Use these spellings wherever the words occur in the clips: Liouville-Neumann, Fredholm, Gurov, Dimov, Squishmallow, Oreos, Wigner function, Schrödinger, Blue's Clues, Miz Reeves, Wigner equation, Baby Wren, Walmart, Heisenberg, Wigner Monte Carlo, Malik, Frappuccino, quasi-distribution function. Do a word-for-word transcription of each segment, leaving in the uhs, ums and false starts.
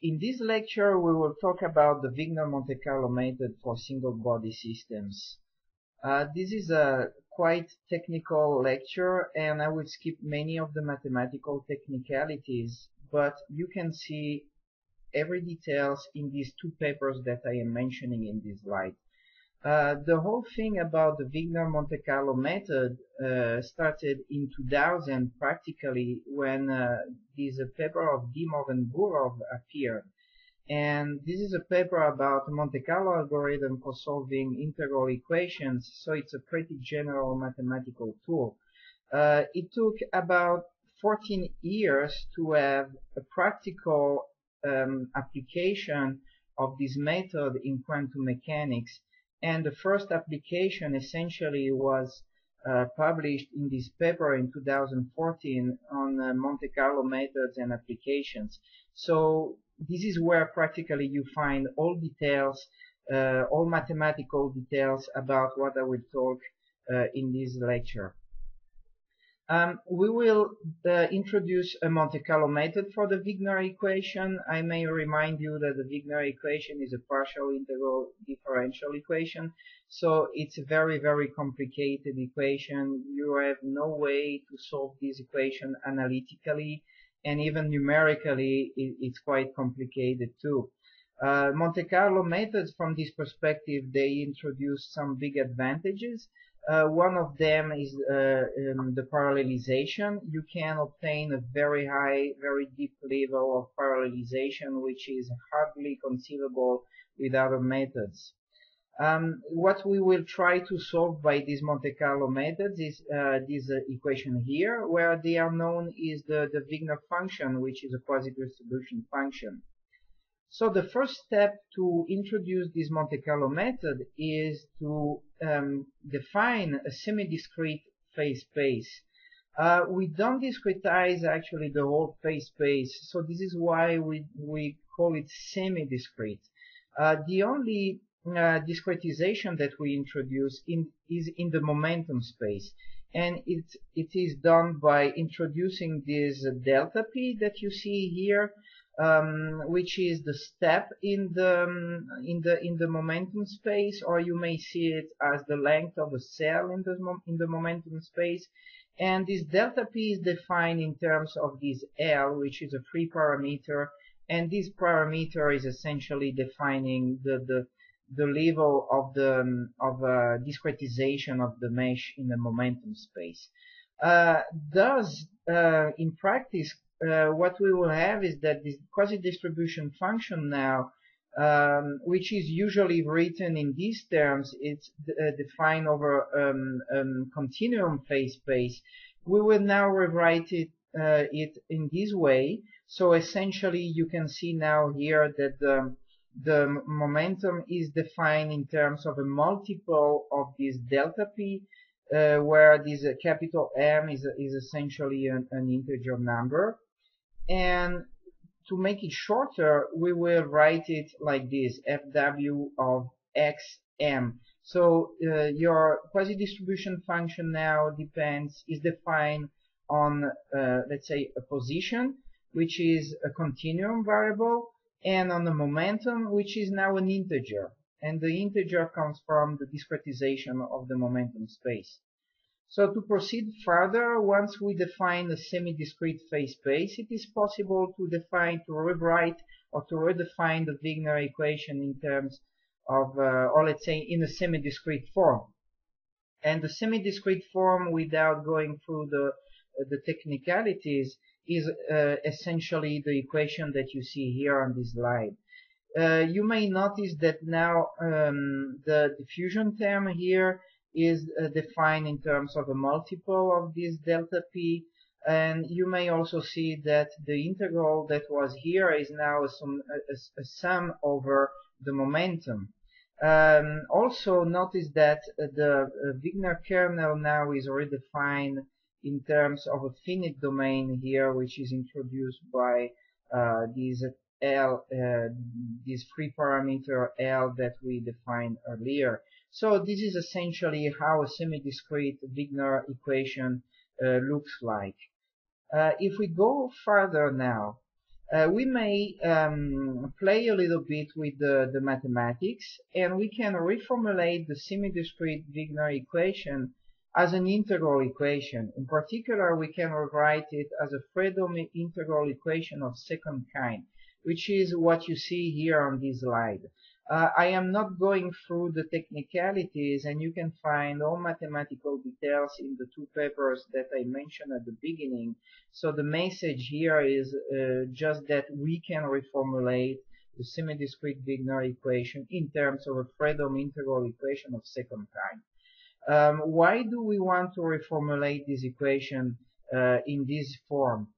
In this lecture, we will talk about the Wigner Monte Carlo method for single-body systems. Uh, this is a quite technical lecture, and I will skip many of the mathematical technicalities, but you can see every details in these two papers that I am mentioning in this slide. Uh, the whole thing about the Wigner Monte Carlo method uh, started in two thousand practically when uh, this paper of Dimov and Gurov appeared. And this is a paper about Monte Carlo algorithm for solving integral equations, so it's a pretty general mathematical tool. Uh, it took about fourteen years to have a practical um, application of this method in quantum mechanics. And the first application essentially was uh, published in this paper in two thousand fourteen on uh, Monte Carlo methods and applications. So this is where practically you find all details, uh, all mathematical details about what I will talk uh, in this lecture. Um, we will uh, introduce a Monte Carlo method for the Wigner equation. I may remind you that the Wigner equation is a partial integral differential equation, so it's a very, very complicated equation. You have no way to solve this equation analytically, and even numerically, it, it's quite complicated too. Uh, Monte Carlo methods, from this perspective, they introduce some big advantages. Uh, one of them is uh, um, the parallelization. You can obtain a very high, very deep level of parallelization, which is hardly conceivable with other methods. Um, what we will try to solve by these Monte Carlo methods is uh, this uh, equation here, where they are known is the, the Wigner function, which is a quasi-distribution function. So the first step to introduce this Monte Carlo method is to um, define a semi-discrete phase space. Uh, we don't discretize actually the whole phase space, so this is why we, we call it semi-discrete. Uh, the only uh, discretization that we introduce in, is in the momentum space. And it, it is done by introducing this delta p that you see here, Um, which is the step in the um, in the in the momentum space, or you may see it as the length of a cell in the in the momentum space. And this delta p is defined in terms of this L, which is a free parameter, and this parameter is essentially defining the the the level of the um, of uh, discretization of the mesh in the momentum space. Uh, thus, uh, in practice, Uh, what we will have is that this quasi-distribution function now, um, which is usually written in these terms, it's uh, defined over um, um, continuum phase space. We will now rewrite it, uh, it in this way. So essentially, you can see now here that the, the momentum is defined in terms of a multiple of this delta p, uh, where this uh, capital M is is essentially an, an integer number. And to make it shorter, we will write it like this, F W of X M. So uh, your quasi-distribution function now depends, is defined on, uh, let's say, a position, which is a continuum variable, and on the momentum, which is now an integer. And the integer comes from the discretization of the momentum space. So to proceed further, once we define the semi-discrete phase space, it is possible to define, to rewrite, or to redefine the Wigner equation in terms of, uh, or let's say, in a semi-discrete form. And the semi-discrete form, without going through the uh, the technicalities, is uh, essentially the equation that you see here on this slide. Uh, you may notice that now um, the diffusion term here is uh, defined in terms of a multiple of this delta p, and you may also see that the integral that was here is now a sum, a, a sum over the momentum. Um, also notice that the Wigner kernel now is redefined in terms of a finite domain here, which is introduced by uh, these L, uh, this free parameter L that we defined earlier. So this is essentially how a semi-discrete Wigner equation uh, looks like. Uh, if we go further now, uh, we may um, play a little bit with the, the mathematics, and we can reformulate the semi-discrete Wigner equation as an integral equation. In particular, we can rewrite it as a Fredholm integral equation of second kind, which is what you see here on this slide. Uh, I am not going through the technicalities, and you can find all mathematical details in the two papers that I mentioned at the beginning. So the message here is uh, just that we can reformulate the semi-discrete Wigner equation in terms of a Fredholm integral equation of second kind. Um, why do we want to reformulate this equation uh, in this form?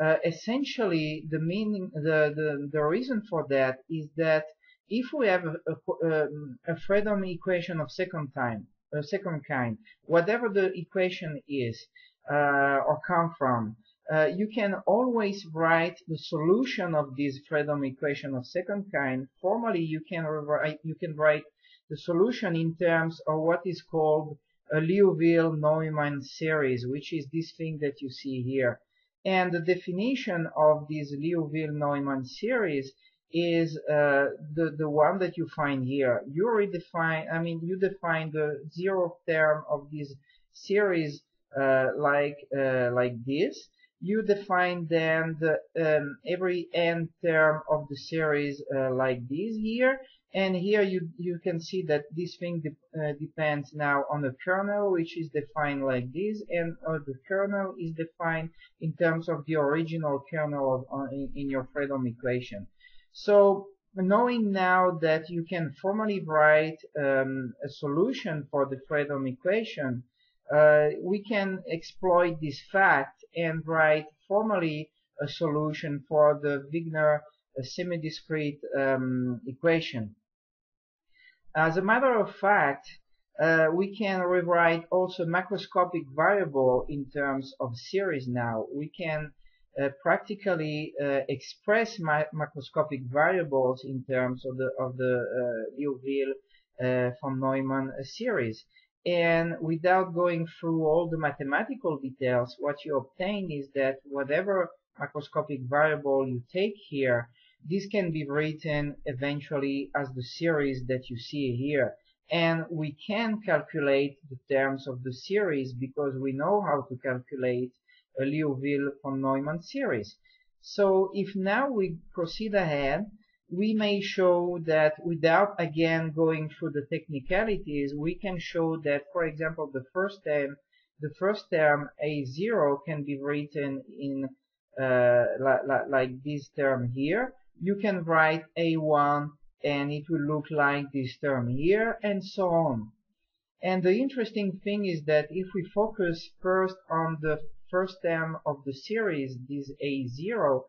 Uh, essentially, the meaning, the, the the reason for that is that if we have a, a, a Fredholm equation of second time, a second kind, whatever the equation is uh, or come from, uh, you can always write the solution of this Fredholm equation of second kind. Formally, you can rewrite, you can write the solution in terms of what is called a Liouville-Neumann series, which is this thing that you see here. And the definition of this Liouville-Neumann series is uh, the the one that you find here. You redefine, I mean, you define the zeroth term of this series uh, like uh, like this. You define then the, um, every n term of the series uh, like this here. And here you you can see that this thing de uh, depends now on the kernel, which is defined like this, and uh, the kernel is defined in terms of the original kernel of, uh, in, in your Fredholm equation. So knowing now that you can formally write um, a solution for the Fredholm equation, uh, we can exploit this fact and write formally a solution for the Wigner semi-discrete um, equation. As a matter of fact, uh, we can rewrite also macroscopic variable in terms of series now. We can uh, practically uh, express ma macroscopic variables in terms of the of the uh, Liouville uh, von Neumann series. And without going through all the mathematical details, what you obtain is that whatever macroscopic variable you take here, this can be written eventually as the series that you see here. And we can calculate the terms of the series because we know how to calculate a Liouville von Neumann series. So if now we proceed ahead, we may show that without again going through the technicalities, we can show that, for example, the first term, the first term A zero can be written in uh, li li like this term here. You can write A one and it will look like this term here, and so on. And the interesting thing is that if we focus first on the first term of the series, this A zero,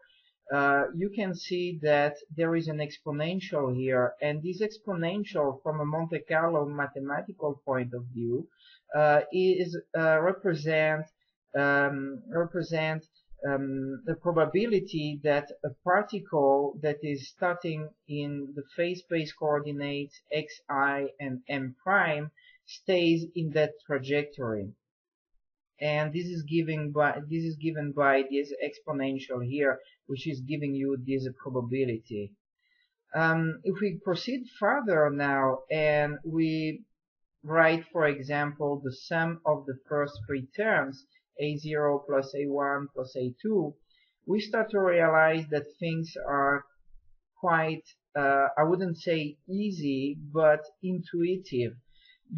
uh, you can see that there is an exponential here, and this exponential, from a Monte Carlo mathematical point of view, uh, is uh, represent um, represent Um, the probability that a particle that is starting in the phase space coordinates xi and m prime stays in that trajectory, and this is given by this is given by this exponential here, which is giving you this probability. Um, if we proceed further now and we write, for example, the sum of the first three terms, A zero plus A one plus A two, we start to realize that things are quite, uh, I wouldn't say easy, but intuitive.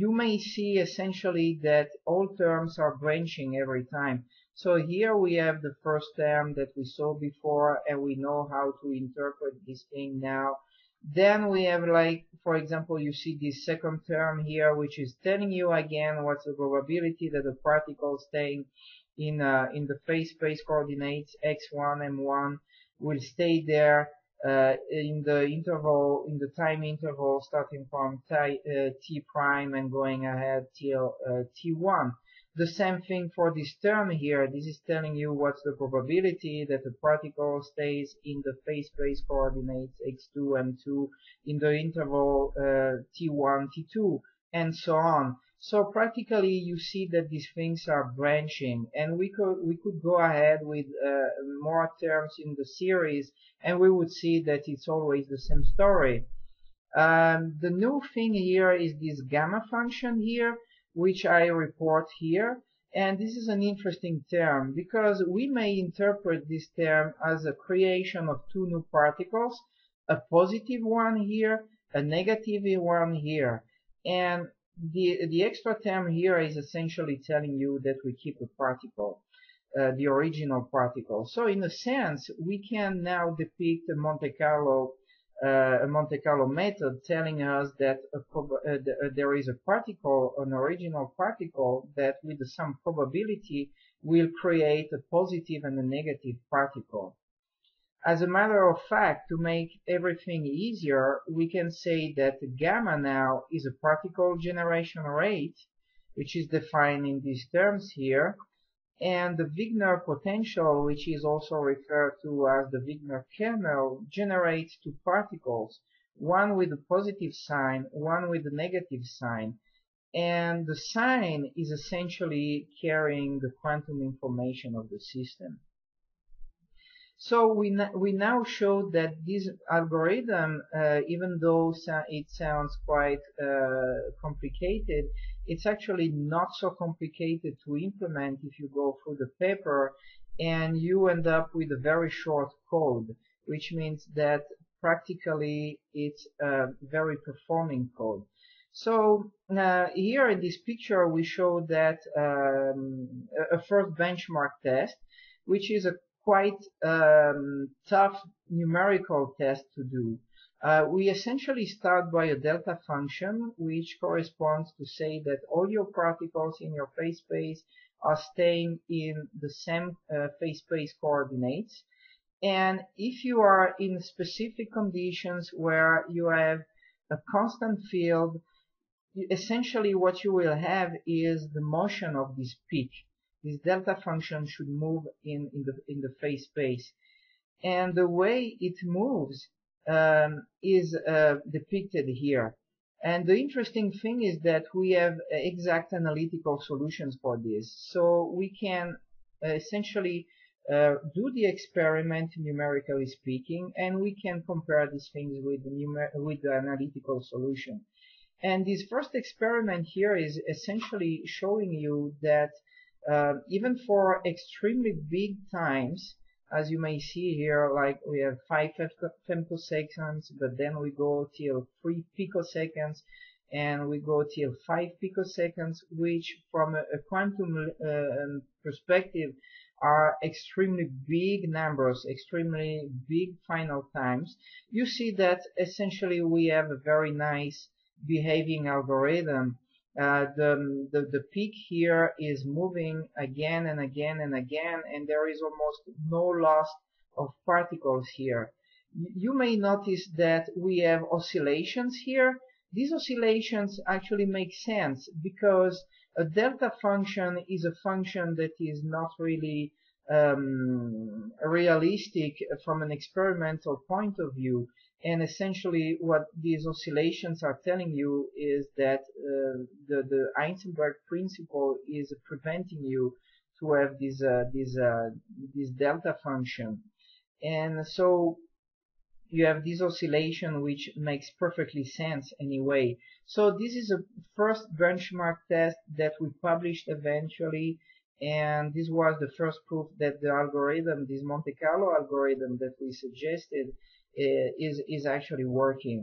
You may see essentially that all terms are branching every time. So here we have the first term that we saw before, and we know how to interpret this thing now. Then we have, like, for example, you see this second term here, which is telling you again what's the probability that a particle staying in uh, in the phase space coordinates x one m one will stay there uh, in the interval, in the time interval starting from t, uh, t prime and going ahead till uh, t one. The same thing for this term here. This is telling you what's the probability that the particle stays in the phase space coordinates x two m two in the interval uh, t one t two, and so on. So practically you see that these things are branching, and we could we could go ahead with uh, more terms in the series, and we would see that it's always the same story. Um, the new thing here is this gamma function here, which I report here, and this is an interesting term because we may interpret this term as a creation of two new particles, a positive one here, a negative one here, and the the extra term here is essentially telling you that we keep a particle, uh, the original particle. So in a sense, we can now depict a Monte Carlo uh, a Monte Carlo method telling us that a uh, there is a particle, an original particle, that with some probability will create a positive and a negative particle. As a matter of fact, to make everything easier, we can say that gamma now is a particle generation rate, which is defined in these terms here, and the Wigner potential, which is also referred to as the Wigner kernel, generates two particles, one with a positive sign, one with a negative sign, and the sign is essentially carrying the quantum information of the system. So we, we now show that this algorithm, uh, even though it sounds quite uh, complicated, it's actually not so complicated to implement if you go through the paper, and you end up with a very short code, which means that practically it's a very performing code. So uh, here in this picture we show that um, a first benchmark test, which is a quite um, tough numerical test to do. Uh, we essentially start by a delta function, which corresponds to say that all your particles in your phase space are staying in the same uh, phase space coordinates. And if you are in specific conditions where you have a constant field, essentially what you will have is the motion of this peak. This delta function should move in, in the in the phase space, and the way it moves um, is uh, depicted here. And the interesting thing is that we have exact analytical solutions for this, so we can essentially uh, do the experiment numerically speaking, and we can compare these things with the with the analytical solution. And this first experiment here is essentially showing you that Uh, even for extremely big times, as you may see here, like we have five femtoseconds, but then we go till three picoseconds, and we go till five picoseconds, which from a, a quantum uh, perspective are extremely big numbers, extremely big final times. You see that essentially we have a very nice behaving algorithm. Uh, the, the the peak here is moving again and again and again, and there is almost no loss of particles here. You may notice that we have oscillations here. These oscillations actually make sense because a delta function is a function that is not really um, realistic from an experimental point of view. And essentially what these oscillations are telling you is that uh, the, the Heisenberg principle is preventing you to have this, uh, this, uh, this delta function. And so you have this oscillation which makes perfectly sense anyway. So this is a first benchmark test that we published eventually, and this was the first proof that the algorithm, this Monte Carlo algorithm that we suggested, is is actually working.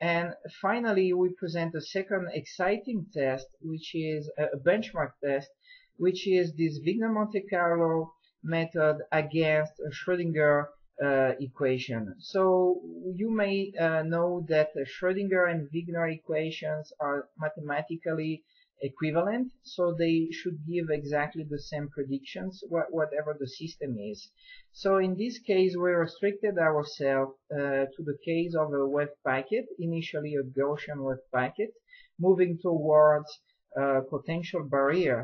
And finally we present a second exciting test, which is a benchmark test, which is this Wigner Monte Carlo method against a Schrödinger uh, equation. So you may uh, know that the Schrödinger and Wigner equations are mathematically equivalent, so they should give exactly the same predictions wh whatever the system is. So in this case we restricted ourselves uh, to the case of a wave packet, initially a Gaussian wave packet moving towards a potential barrier,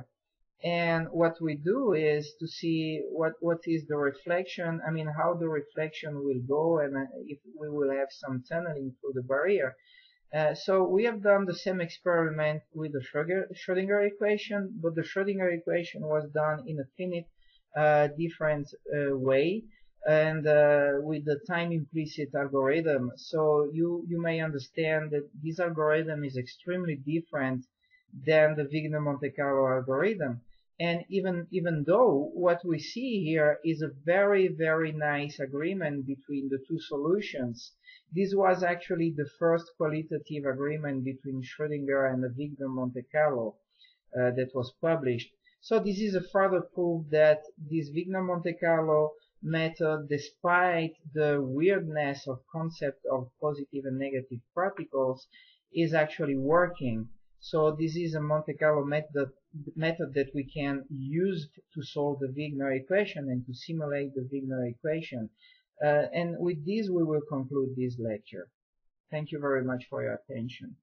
and what we do is to see what what is the reflection, I mean how the reflection will go, and if we will have some tunneling through the barrier. Uh, so we have done the same experiment with the Schrödinger equation, but the Schrödinger equation was done in a finite uh, different uh, way and uh, with the time implicit algorithm. So you, you may understand that this algorithm is extremely different than the Wigner Monte Carlo algorithm. And even even though what we see here is a very, very nice agreement between the two solutions, this was actually the first qualitative agreement between Schrödinger and the Wigner Monte Carlo uh, that was published. So this is a further proof that this Wigner Monte Carlo method, despite the weirdness of concept of positive and negative particles, is actually working. So this is a Monte Carlo method method that we can use to solve the Wigner equation and to simulate the Wigner equation. Uh, and with this, we will conclude this lecture. Thank you very much for your attention.